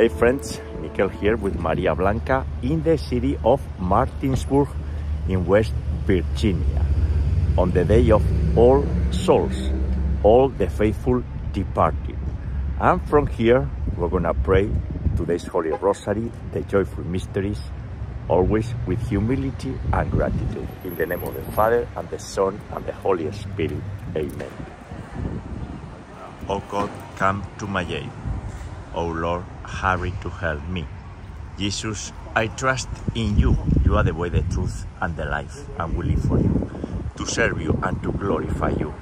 Hey friends, Miquel here with Maria Blanca in the city of Martinsburg in West Virginia on the day of All Souls, all the faithful departed. And from here, we're gonna pray today's Holy Rosary, the Joyful Mysteries, always with humility and gratitude. In the name of the Father, and the Son, and the Holy Spirit. Amen. O God, come to my aid. O Lord, hurry to help me. Jesus, I trust in you. You are the way, the truth, and the life, and we live for you, to serve you and to glorify you.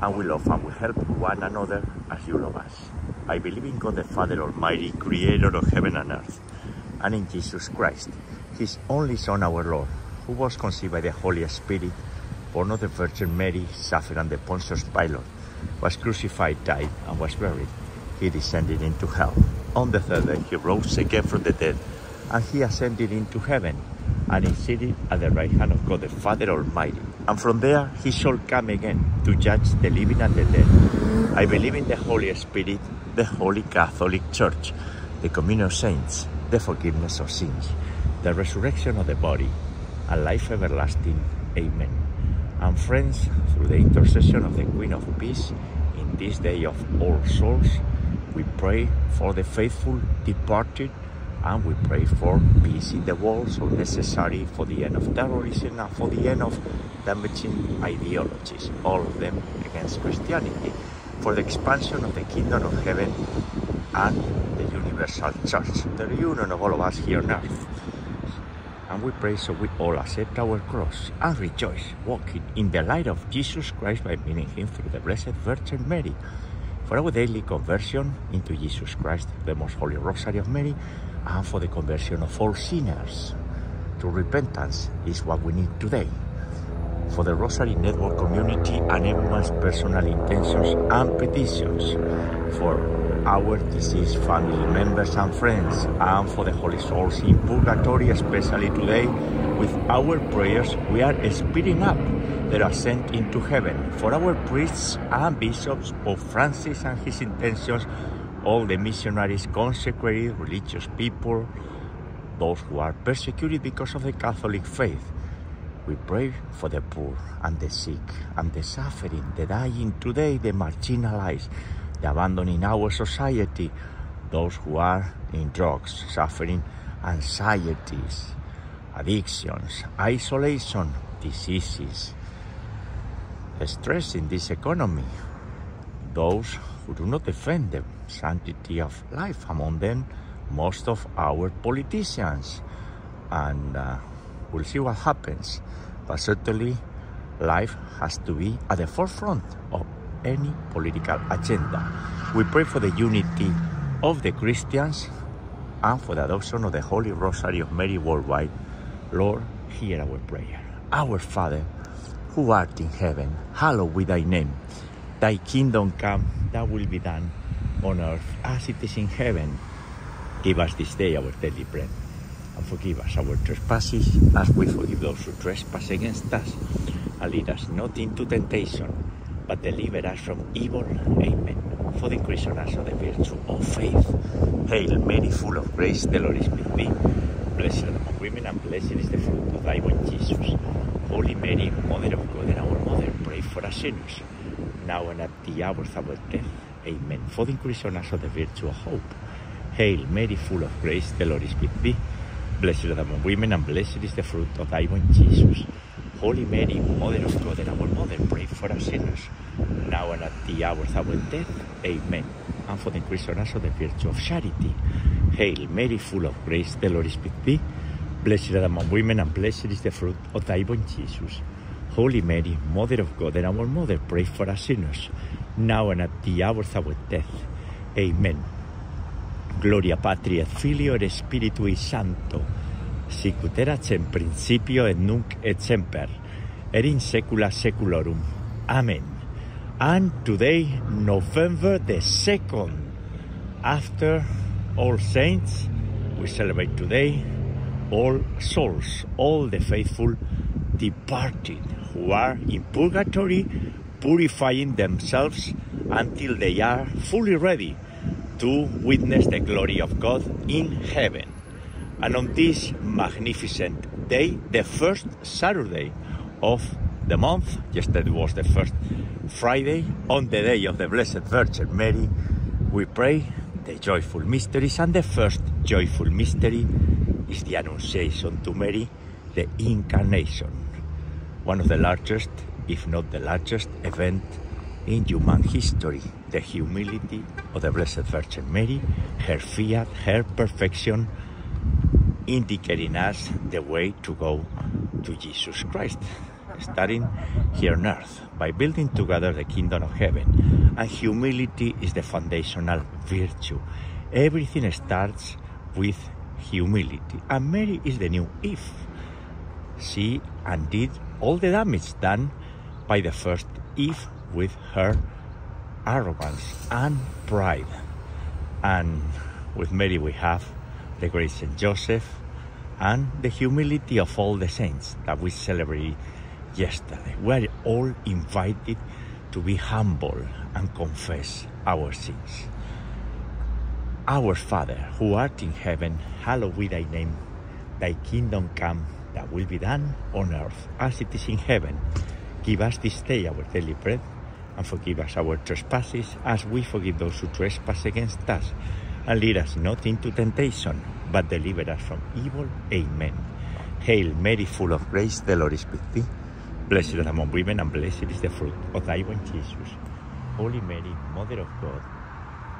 And we love and we help one another as you love us. I believe in God the Father Almighty, creator of heaven and earth, and in Jesus Christ, his only Son, our Lord, who was conceived by the Holy Spirit, born of the Virgin Mary, suffered under Pontius Pilate, was crucified, died, and was buried. He descended into hell. On the third day, he rose again from the dead, and he ascended into heaven, and is seated at the right hand of God the Father Almighty. And from there he shall come again to judge the living and the dead. I believe in the Holy Spirit, the Holy Catholic Church, the communion of saints, the forgiveness of sins, the resurrection of the body, and life everlasting. Amen. And friends, through the intercession of the Queen of Peace, in this day of All Souls, we pray for the faithful departed, and we pray for peace in the world, so necessary for the end of terrorism and for the end of damaging ideologies, all of them against Christianity, for the expansion of the kingdom of heaven and the universal church, the reunion of all of us here on earth. And we pray so we all accept our cross and rejoice, walking in the light of Jesus Christ by meeting him through the Blessed Virgin Mary. For our daily conversion into Jesus Christ, the Most Holy Rosary of Mary, and for the conversion of all sinners to repentance is what we need today. For the Rosary Network community and everyone's personal intentions and petitions, for our deceased family members and friends, and for the Holy Souls in Purgatory, especially today, with our prayers we are speeding up their ascent into heaven. For our priests and bishops, Pope Francis and his intentions, all the missionaries, consecrated, religious people, those who are persecuted because of the Catholic faith. We pray for the poor and the sick and the suffering, the dying today, the marginalized, the abandoned in our society, those who are in drugs, suffering anxieties, addictions, isolation, diseases, stress in this economy, those who do not defend the sanctity of life, among them most of our politicians, and we'll see what happens, but certainly life has to be at the forefront of any political agenda. We pray for the unity of the Christians and for the adoption of the Holy Rosary of Mary worldwide. Lord, hear our prayer. Our Father, who art in heaven, hallowed be thy name. Thy kingdom come, thy will be done on earth as it is in heaven. Give us this day our daily bread, and forgive us our trespasses as we forgive those who trespass against us. And lead us not into temptation, but deliver us from evil. Amen. For the increase on us of the virtue of faith. Hail Mary, full of grace, the Lord is with thee. Blessed among women, and blessed is the fruit of thy womb, Jesus. Holy Mary, Mother of God and our Mother, pray for us sinners, now and at the hour of our death. Amen. For the increase on us of the virtue of hope. Hail Mary, full of grace, the Lord is with thee. Blessed are thou among women, and blessed is the fruit of thy womb, Jesus. Holy Mary, Mother of God and our Mother, pray for us sinners, now and at the hour of our death. Amen. And for the increase on us of the virtue of charity. Hail Mary, full of grace, the Lord is with thee. Blessed are among women, and blessed is the fruit of thy womb, Jesus. Holy Mary, Mother of God and our Mother, pray for us sinners, now and at the hour of our death. Amen. Gloria Patri et Filio et Spiritui Sancto, sicut erat in principio et nunc et semper, et in saecula saeculorum. Amen. And today, November the 2nd, after All Saints, we celebrate today All Souls, all the faithful departed, who are in purgatory, purifying themselves until they are fully ready to witness the glory of God in heaven. And on this magnificent day, the first Saturday of the month, yesterday was the first Friday, on the day of the Blessed Virgin Mary, we pray the joyful mysteries, and the first joyful mystery is the Annunciation to Mary, the Incarnation, one of the largest, if not the largest, event in human history, the humility of the Blessed Virgin Mary, her fiat, her perfection, indicating us the way to go to Jesus Christ, starting here on earth, by building together the kingdom of heaven. And humility is the foundational virtue. Everything starts with humility. And Mary is the new Eve. She undid all the damage done by the first Eve with her arrogance and pride. And with Mary we have the great Saint Joseph and the humility of all the saints that we celebrate yesterday. We are all invited to be humble and confess our sins. Our Father, who art in heaven, hallowed be thy name. Thy kingdom come, thy will be done on earth as it is in heaven. Give us this day our daily bread, and forgive us our trespasses as we forgive those who trespass against us. And lead us not into temptation, but deliver us from evil. Amen. Hail Mary, full of grace, the Lord is with thee. Blessed are among women, and blessed is the fruit of thy womb, Jesus. Holy Mary, Mother of God,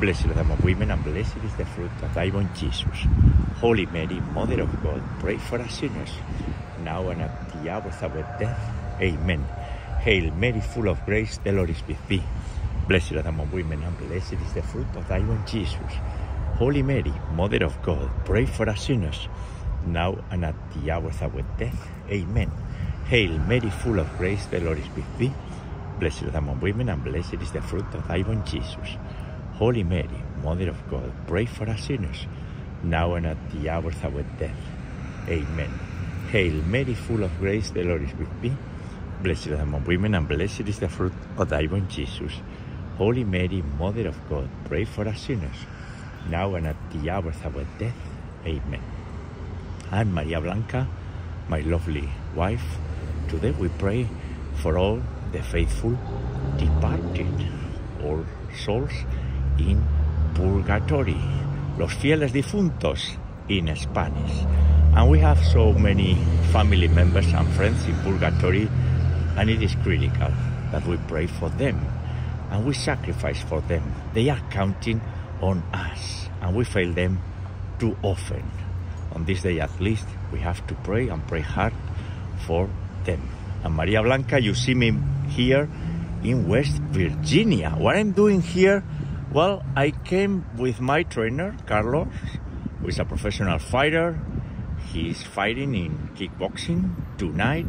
Blessed are among women, and blessed is the fruit of thy womb, Jesus. Holy Mary, Mother of God, pray for us sinners, now and at the hour of our death. Amen. Hail Mary, full of grace, the Lord is with thee. Blessed are among women, and blessed is the fruit of thy womb, Jesus. Holy Mary, Mother of God, pray for us sinners, now and at the hour of our death. Amen. Hail Mary, full of grace, the Lord is with thee. Blessed are among women, and blessed is the fruit of thy womb, Jesus. Holy Mary, Mother of God, pray for us sinners, now and at the hour of our death. Amen. Hail Mary, full of grace, the Lord is with thee. Blessed are among women, and blessed is the fruit of thy womb, Jesus. Holy Mary, Mother of God, pray for us sinners, now and at the hour of our death. Amen. And Maria Blanca, my lovely wife, today we pray for all the faithful departed, all souls in purgatory, los fieles difuntos in Spanish. And we have so many family members and friends in purgatory, and it is critical that we pray for them and we sacrifice for them. They are counting on us, and we fail them too often. On this day at least, we have to pray, and pray hard for them. And Maria Blanca, you see me here in West Virginia. What I'm doing here? Well, I came with my trainer, Carlos, who is a professional fighter. He's fighting in kickboxing tonight,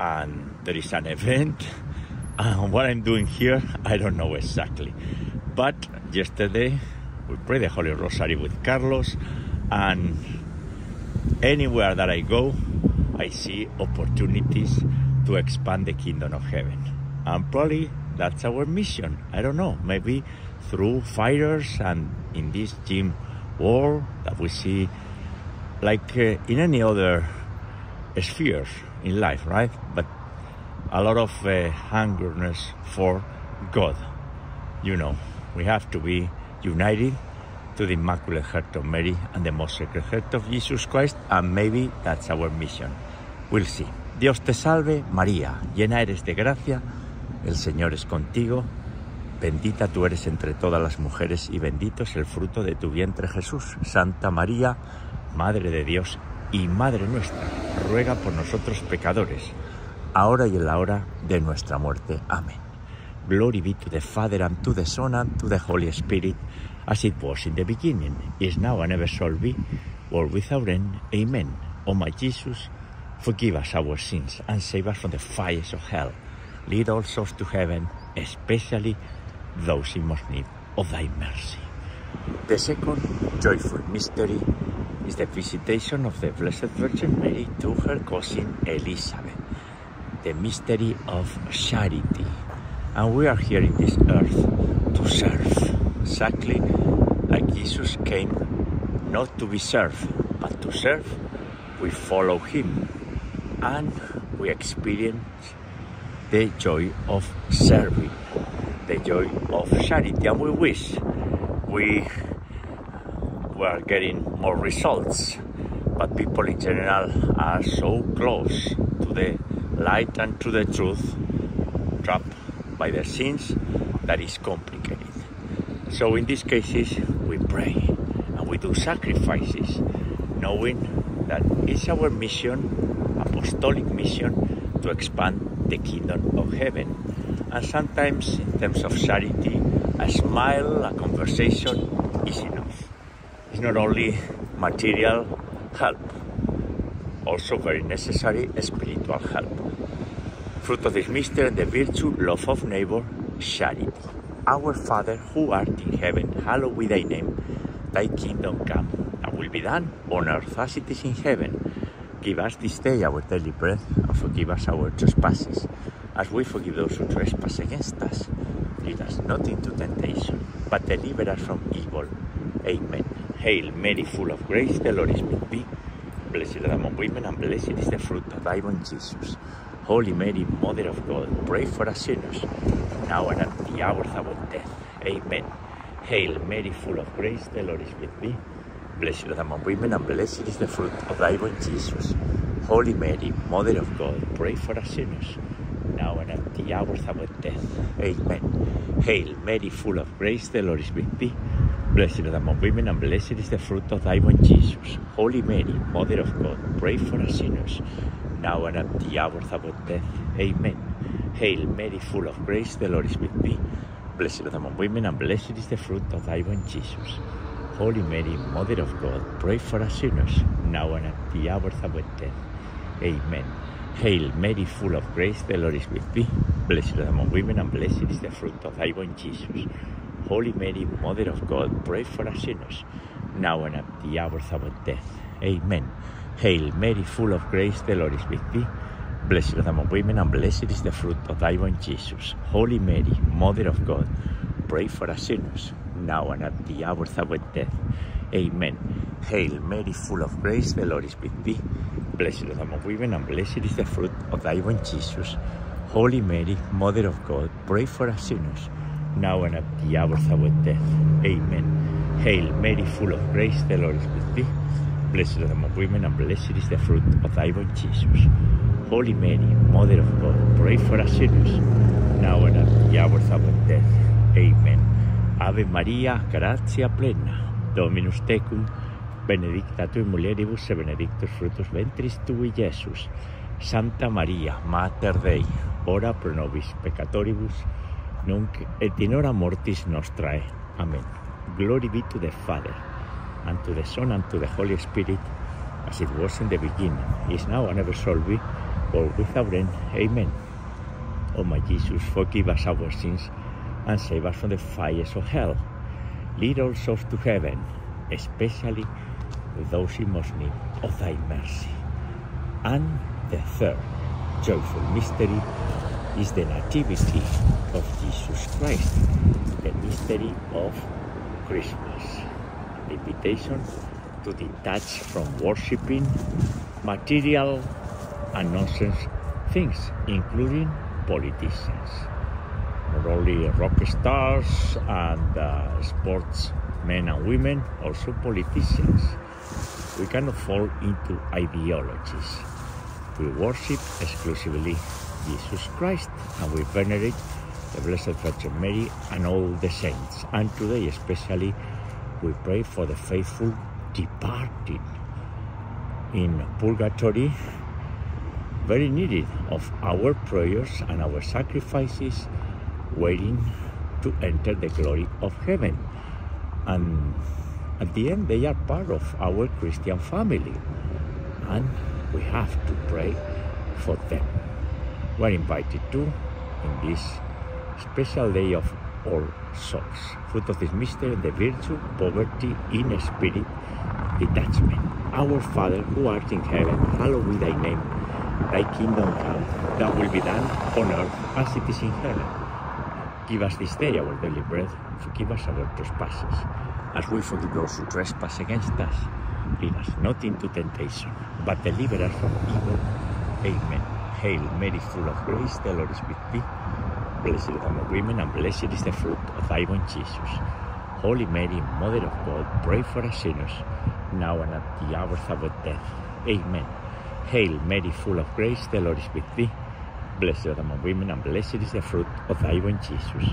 and there is an event. And what I'm doing here, I don't know exactly. But yesterday, we prayed the Holy Rosary with Carlos, and anywhere that I go, I see opportunities to expand the kingdom of heaven. And probably that's our mission. I don't know, maybe through fighters and in this gym world that we see, like in any other spheres in life, right? But a lot of hungerness for God. You know, we have to be united to the Immaculate Heart of Mary and the Most Sacred Heart of Jesus Christ, and maybe that's our mission. We'll see. Dios te salve, María, llena eres de gracia, el Señor es contigo, bendita tú eres entre todas las mujeres y bendito es el fruto de tu vientre Jesús. Santa María, Madre de Dios y Madre nuestra, ruega por nosotros pecadores, ahora y en la hora de nuestra muerte. Amen. Glory be to the Father, and to the Son, and to the Holy Spirit, as it was in the beginning, is now, and ever shall be, world without end. Amen. O my Jesus, forgive us our sins, and save us from the fires of hell. Lead all souls to heaven, especially those in most need of thy mercy. The second joyful mystery is the visitation of the Blessed Virgin Mary to her cousin Elizabeth, the mystery of charity. And we are here in this earth to serve, exactly like Jesus came not to be served, but to serve. We follow him and we experience the joy of serving, the joy of charity. And we wish we were getting more results, but people in general are so close to the light and to the truth, trapped by their sins, that is complicated. So in these cases we pray and we do sacrifices, knowing that it's our mission, apostolic mission, to expand the kingdom of heaven. And sometimes in terms of charity, a smile, a conversation is enough. It's not only material help, also very necessary spiritual help. Fruit of this mystery, the virtue, love of neighbor, charity. Our Father, who art in heaven, hallowed be thy name. Thy kingdom come, thy will be done, on earth as it is in heaven. Give us this day our daily bread, and forgive us our trespasses, as we forgive those who trespass against us. Lead us not into temptation, but deliver us from evil. Amen. Hail Mary, full of grace, the Lord is with thee. Blessed are among women, and blessed is the fruit of thy womb, Jesus. Holy Mary, Mother of God, pray for us sinners, now and at the hour of our death. Amen. Hail Mary, full of grace, the Lord is with thee. Blessed are thou among women, and blessed is the fruit of thy womb, Jesus. Holy Mary, Mother of God, pray for us sinners, now and at the hour of our death. Amen. Hail Mary, full of grace, the Lord is with thee. Blessed are thou among women, and blessed is the fruit of thy womb, Jesus. Holy Mary, Mother of God, pray for us sinners, now and at the hour of our death. Amen. Hail Mary, full of grace, the Lord is with thee. Blessed are thou among women, and blessed is the fruit of thy womb, Jesus. Holy Mary, Mother of God, pray for us sinners, now and at the hour of our death. Amen. Hail Mary, full of grace, the Lord is with thee. Blessed are thou among women, and blessed is the fruit of thy womb, Jesus. Holy Mary, Mother of God, pray for us sinners, now and at the hour of our death. Amen. Hail Mary, full of grace, the Lord is with thee. Blessed are thou among women, and blessed is the fruit of thy womb, Jesus. Holy Mary, Mother of God, pray for us sinners, now and at the hour of our death. Amen. Hail Mary, full of grace, the Lord is with thee. Blessed are thou among women, and blessed is the fruit of thy womb, Jesus. Holy Mary, Mother of God, pray for us sinners, now and at the hour of our death. Amen. Hail Mary, full of grace, the Lord is with thee. Blessed are thou among women, and blessed is the fruit of thy womb, Jesus. Holy Mary, Mother of God, pray for us sinners, now and at the hour of our death. Amen. Ave Maria, gratia plena, Dominus tecum, benedicta tu in mulieribus, et benedictus fructus ventris tui, Jesus. Santa Maria, Mater Dei, ora pro nobis peccatoribus, nunc et in hora mortis nostrae. Amen. Glory be to the Father, and to the Son, and to the Holy Spirit, as it was in the beginning, is now, and ever shall be, world without end. Amen. O my Jesus, forgive us our sins, and save us from the fires of hell. Lead all souls to heaven, especially those in most need of thy mercy. And the third joyful mystery is the Nativity of Jesus Christ, the mystery of Christmas. The invitation to detach from worshipping material and nonsense things, including politicians. Not only rock stars and sports men and women, also politicians. We cannot fall into ideologies. We worship exclusively Jesus Christ, and we venerate the Blessed Virgin Mary and all the saints. And today especially we pray for the faithful departed in purgatory, very needed of our prayers and our sacrifices, waiting to enter the glory of heaven. And at the end they are part of our Christian family, and we have to pray for them. We're invited to in this special day of All Souls. Fruit of this mystery, the virtue, poverty in spirit, detachment. Our Father who art in heaven, hallowed be thy name. Thy kingdom come, thy will be done on earth as it is in heaven. Give us this day our daily bread, and forgive us our trespasses, as we forgive those who trespass against us. Lead us not into temptation, but deliver us from evil. Amen. Hail Mary, full of grace, the Lord is with thee. Blessed are the women, and blessed is the fruit of thy womb, Jesus. Holy Mary, Mother of God, pray for us sinners, now and at the hour of our death. Amen. Hail Mary, full of grace, the Lord is with thee. Blessed are the women, and blessed is the fruit of thy womb, Jesus.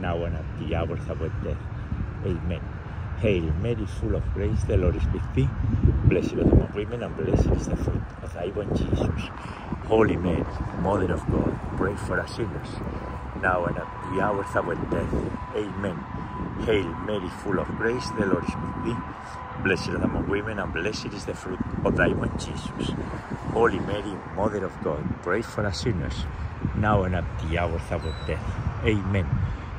now and at the hour of our death. Amen. Hail Mary, full of grace, the Lord is with thee. Blessed are the women, and blessed is the fruit of thy womb, Jesus. Holy Mary, Mother of God, pray for us sinners, now and at the hour of our death. Amen. Hail Mary, full of grace, the Lord is with thee. Blessed are among women, and blessed is the fruit of thy womb, Jesus. Holy Mary, Mother of God, pray for us sinners, now and at the hour of our death. Amen.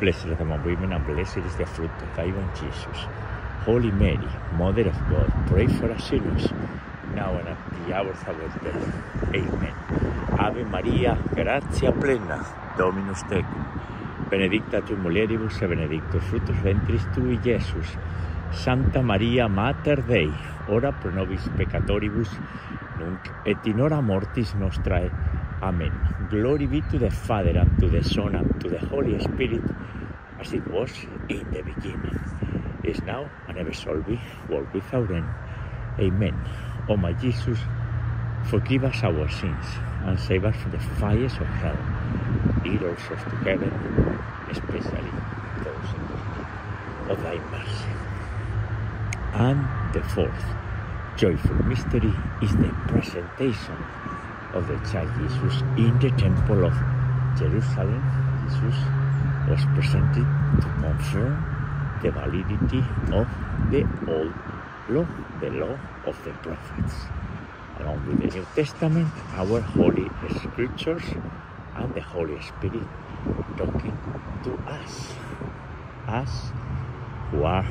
Blessed are among women, and blessed is the fruit of thy womb, Jesus. Holy Mary, Mother of God, pray for us sinners, now and at the hour of our death. Amen. Ave Maria, gratia plena, Dominus tecum. Benedicta tu mulieribus et benedictus fructus ventris tui, Iesus. Santa Maria, Mater Dei, ora pro nobis peccatoribus, nunc et in hora mortis nostrae. Amen. Glory be to the Father, and to the Son, and to the Holy Spirit, as it was in the beginning, is now, and ever shall be, world without end. Amen. O my Jesus, forgive us our sins, and save us from the fires of hell. Lead all souls to heaven, especially those in need of thy mercy. And the fourth joyful mystery is the presentation of the child Jesus in the temple of Jerusalem. Jesus was presented to confirm the validity of the old law, the law of the prophets. Along with the New Testament, our Holy Scriptures, and the Holy Spirit talking to us, who are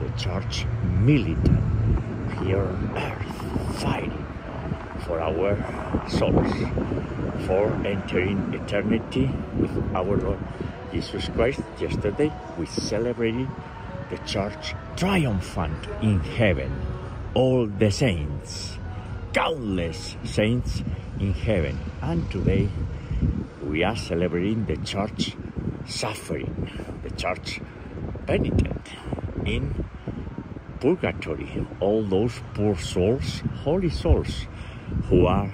the church militant here on earth, fighting for our souls, for entering eternity with our Lord Jesus Christ. Yesterday we celebrated the church triumphant in heaven, all the saints, countless saints in heaven, and today we are celebrating the church suffering, the church penitent in purgatory, all those poor souls, holy souls, who are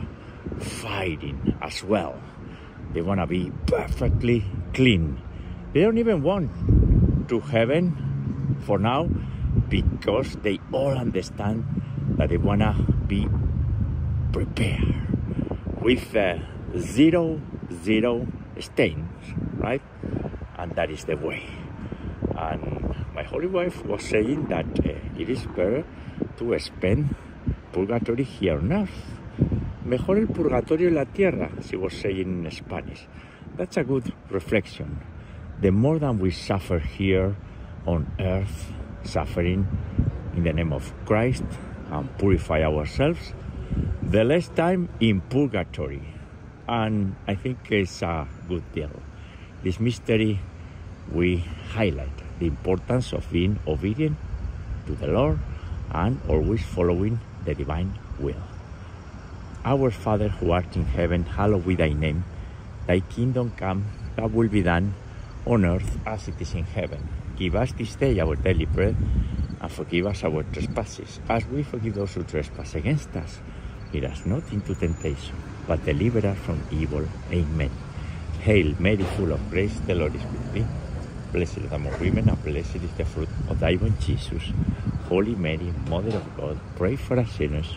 fighting as well. They want to be perfectly clean. They don't even want to heaven for now. because they all understand that they want to be prepared with zero stains, right? And that is the way. And my holy wife was saying that it is better to spend purgatory here on earth. Mejor el purgatorio en la tierra, she was saying in Spanish. That's a good reflection. The more that we suffer here on earth, suffering in the name of Christ and purify ourselves, the less time in purgatory. And I think it's a good deal. This mystery, we highlight the importance of being obedient to the Lord and always following the divine will. Our Father who art in heaven, hallowed be thy name. Thy kingdom come, thy will be done on earth as it is in heaven. Give us this day our daily bread, and forgive us our trespasses, as we forgive those who trespass against us. Lead us not into temptation, but deliver us from evil. Amen. Hail Mary, full of grace, the Lord is with thee. Blessed are thou among women, and blessed is the fruit of thy womb, Jesus. Holy Mary, Mother of God, pray for us sinners,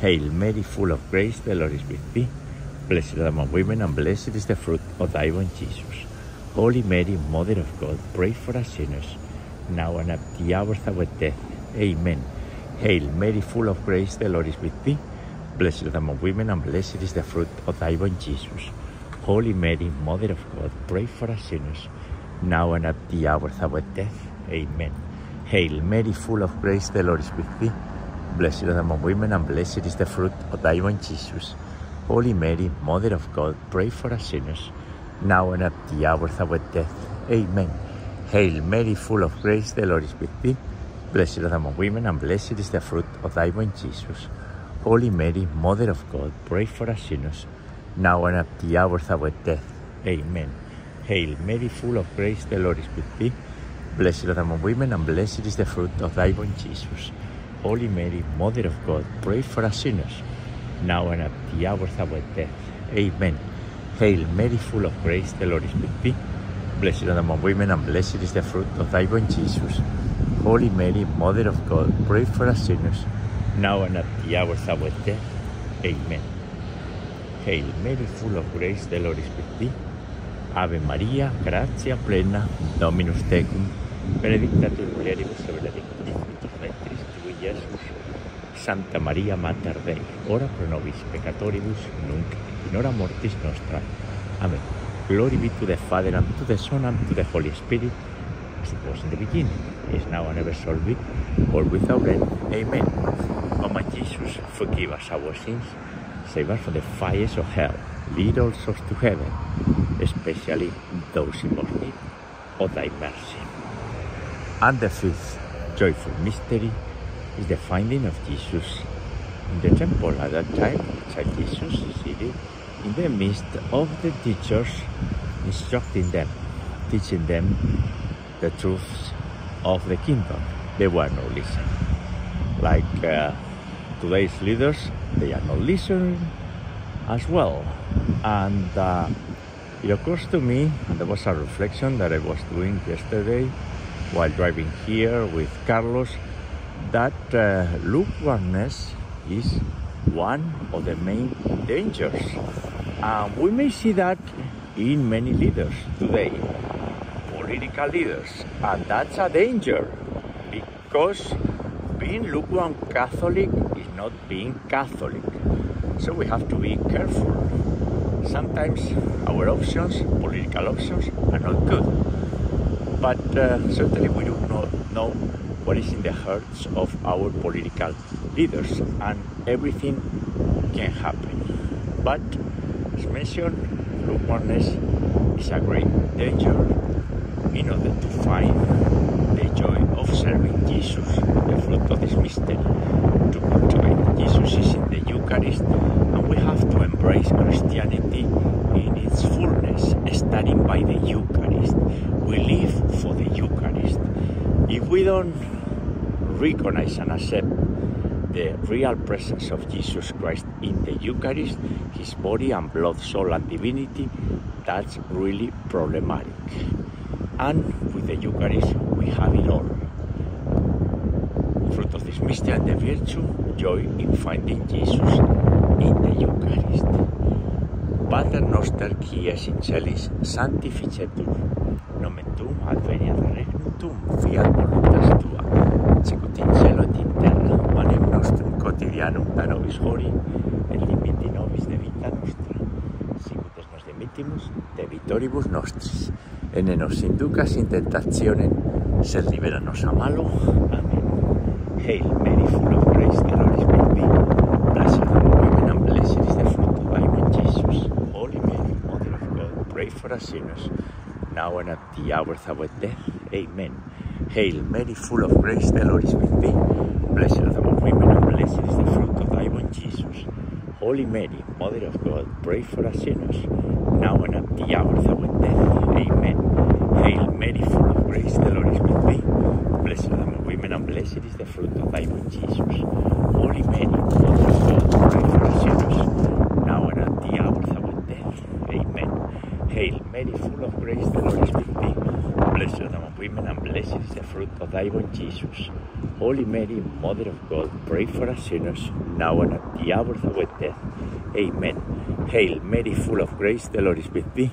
Hail Mary, full of grace, the Lord is with thee. Blessed are thou among women, and blessed is the fruit of thy womb, Jesus. Holy Mary, Mother of God, pray for us sinners, now and at the hour of our death. Amen. Hail Mary, full of grace, the Lord is with thee. Blessed are thou among women, and blessed is the fruit of thy womb, Jesus. Holy Mary, Mother of God, pray for us sinners, now and at the hour of our death. Amen. Hail Mary, full of grace, the Lord is with thee. Blessed are thou among women, and blessed is the fruit of thy womb, Jesus. Holy Mary, Mother of God, pray for us sinners, now and at the hour of our death. Amen. Hail Mary, full of grace, the Lord is with thee. Blessed are thou among women, and blessed is the fruit of thy womb, Jesus. Holy Mary, Mother of God, pray for us sinners, now and at the hour of our death. Amen. Hail Mary, full of grace, the Lord is with thee. Blessed are thou among women, and blessed is the fruit of thy womb, Jesus. Holy Mary, Mother of God, pray for us sinners, now and at the hour of our death. Amen. Hail Mary, full of grace, the Lord is with thee. Blessed are thou among women, and blessed is the fruit of thy womb, Jesus. Holy Mary, Mother of God, pray for us sinners, now and at the hour of our death. Amen. Hail Mary, full of grace, the Lord is with thee. Ave Maria, gratia plena, Dominus tecum, benedicta tu in mulieribus et benedictus fructus ventris tui, Iesus. Santa Maria, Mater Dei, ora pro nobis peccatoribus, nunc in hora mortis nostra. Amen. Glory be to the Father, and to the Son, and to the Holy Spirit, as it was in the beginning, is now and ever shall be, or without end. Amen. O my Jesus, forgive us our sins, save us from the fires of hell, lead all souls to heaven, especially those in most need of thy mercy. And the fifth joyful mystery is the finding of Jesus in the temple. At that time, Child Jesus is seated in the midst of the teachers, instructing them, teaching them the truths of the kingdom. They were not listening. Like today's leaders, they are not listening as well. And it occurs to me, and there was a reflection that I was doing yesterday while driving here with Carlos, that lukewarmness is one of the main dangers. We may see that in many leaders today, political leaders, and that's a danger, because being lukewarm Catholic is not being Catholic. So we have to be careful. Sometimes our options, political options, are not good. But certainly we do not know what is in the hearts of our political leaders, and everything can happen. But as mentioned, lukewarmness is a great danger in order to find the joy of observing Jesus, the fruit of this mystery, to cultivate Jesus is in the Eucharist, and we have to embrace Christianity in its fullness, standing by the Eucharist. We live for the Eucharist. If we don't recognize and accept the real presence of Jesus Christ in the Eucharist, his body and blood, soul and divinity, that's really problematic. And with the Eucharist, we have it all. Fruit of this mystery and the virtue, joy in finding Jesus in the Eucharist. Pater noster qui es in celis, sanctificetur, nomen tuum, adveniat regnum tuum, fiat voluntas tua, sicut in cielo et in terra, panem nostrum quotidianum da nobis hodie, et dimitte nobis debita nostra, sicut es nos dimittimus debitoribus nostris, et ne nos inducas in tentationem, sed liberanos a malo. Amen. Hail Mary, full of grace, the Lord is with thee. Blessed are you among women, and blessed is the fruit of thy womb, Jesus. Holy Mary, Mother of God, pray for us sinners, now and at the hour of our death. Amen. Hail Mary, full of grace, the Lord is with thee. Blessed are thou among women, and blessed is the fruit of thy womb, Jesus. Holy Mary, Mother of God, pray for us sinners, now and at the hour of our death. Amen. Hail Mary, full of grace, the Lord is with thee. Blessed are thou among women, and blessed is the fruit of thy womb, Jesus. Holy Mary, Mother of God, pray for us sinners, now and at the hour of our death. Amen. Hail Mary, full of grace, the Lord is with thee. Blessed are thou among women, and blessed is the fruit of thy womb, Jesus. Holy Mary, Mother of God, pray for us sinners, now and at the hour of our death. Amen. Hail Mary, full of grace, the Lord is with thee.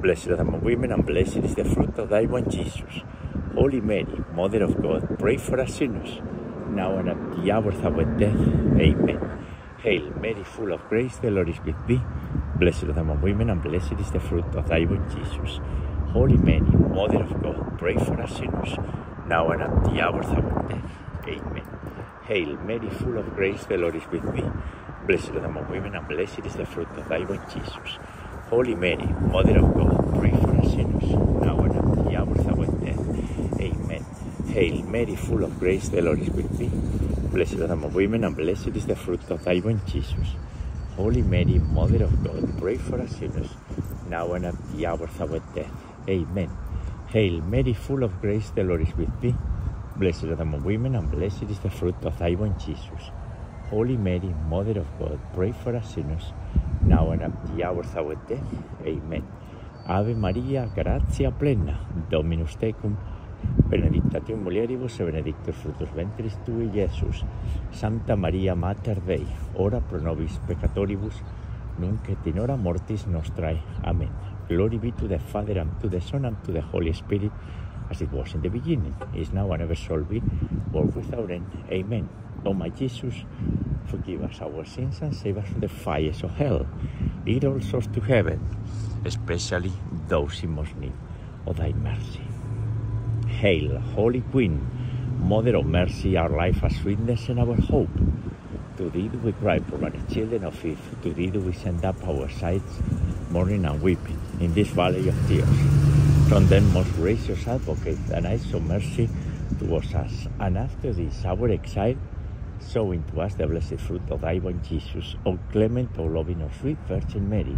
Blessed are thou among women, and blessed is the fruit of thy womb, Jesus. Holy Mary, Mother of God, pray for us sinners, now and at the hour of our death. Amen. Hail Mary, full of grace, the Lord is with thee. Blessed are thou among women, and blessed is the fruit of thy womb, Jesus. Holy Mary, Mother of God, pray for us sinners, now and at the hour of our death. Amen. Hail Mary, full of grace, the Lord is with thee. Blessed are thou among women, and blessed is the fruit of thy womb, Jesus. Holy Mary, Mother of God, pray for us sinners, now and at the hour of our death. Amen. Hail Mary, full of grace, the Lord is with thee. Blessed are thou among women, and blessed is the fruit of thy womb, Jesus. Holy Mary, Mother of God, pray for us sinners, now and at the hour of our death. Amen. Hail Mary, full of grace, the Lord is with thee. Blessed are thou among women, and blessed is the fruit of thy womb, Jesus. Holy Mary, Mother of God, pray for us sinners, now and at the hour of our death. Amen. Ave Maria, gratia plena, Dominus tecum, benedicta tu in mulieribus, et benedictus fructus ventris tui, Jesus. Santa Maria, Mater Dei, ora pro nobis peccatoribus, nunc et in hora mortis nostrae. Amen. Glory be to the Father, and to the Son, and to the Holy Spirit, as it was in the beginning, is now, and ever shall be, world without end. Amen. O my Jesus, forgive us our sins and save us from the fires of hell. Lead all souls to heaven, especially those in most need of thy mercy. Hail, Holy Queen, Mother of Mercy, our life, our sweetness, and our hope. To thee do we cry, poor children of Eve. To thee do we send up our sighs, mourning and weeping, in this valley of tears. From then, most gracious Advocate, and eyes of mercy towards us, and after this our exile, sow into us the blessed fruit of thy womb, Jesus. O clement, O loving, O sweet Virgin Mary,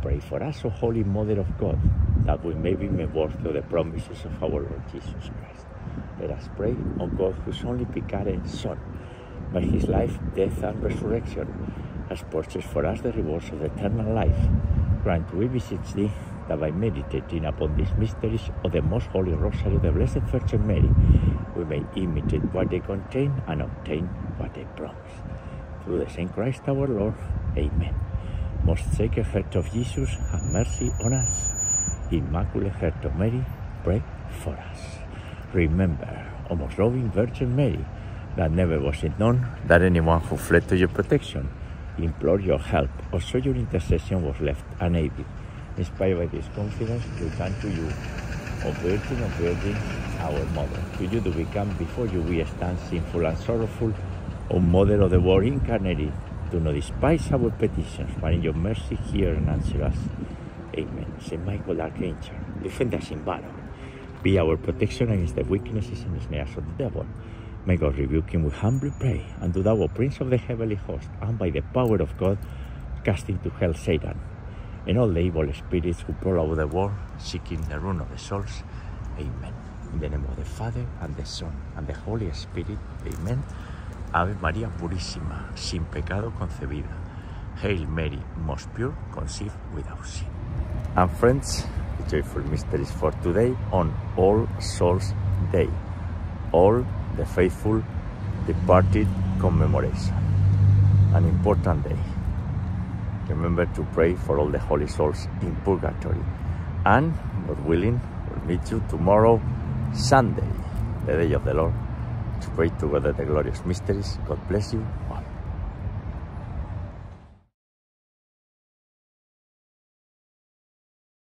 pray for us, O Holy Mother of God, that we may be made worthy of the promises of our Lord Jesus Christ. Let us pray, O God, whose only begotten Son, by his life, death, and resurrection, has purchased for us the rewards of eternal life. Grant, we beseech thee, that by meditating upon these mysteries of the most holy Rosary of the Blessed Virgin Mary, we may imitate what they contain and obtain what they promise. Through the same Christ our Lord. Amen. Most Sacred Heart of Jesus, have mercy on us. Immaculate Heart of Mary, pray for us. Remember, O most loving Virgin Mary, that never was it known that anyone who fled to your protection, implored your help, or saw your intercession was left unaided. Inspired by this confidence, we turn to you, O Virgin of Virgins, our Mother. To you do we come, before you we stand sinful and sorrowful. O Mother of the Word incarnated, do not despise our petitions, but in your mercy hear and answer us. Amen. Saint Michael Archangel, defend us in battle. be our protection against the weaknesses and snares of the devil. May God rebuke him, we humbly pray, and do thou, O Prince of the heavenly host, and by the power of God, cast into hell Satan, and all the evil spirits who prowl over the world, seeking the ruin of the souls. Amen. In the name of the Father, and the Son, and the Holy Spirit. Amen. Ave María Purísima, sin pecado concebida. Hail Mary, most pure, conceived without sin. And friends, the joyful mysteries for today on All Souls Day. All the faithful departed commemoration. An important day. Remember to pray for all the holy souls in purgatory. And, God willing, we'll meet you tomorrow, Sunday, the day of the Lord, to pray together the glorious mysteries. God bless you.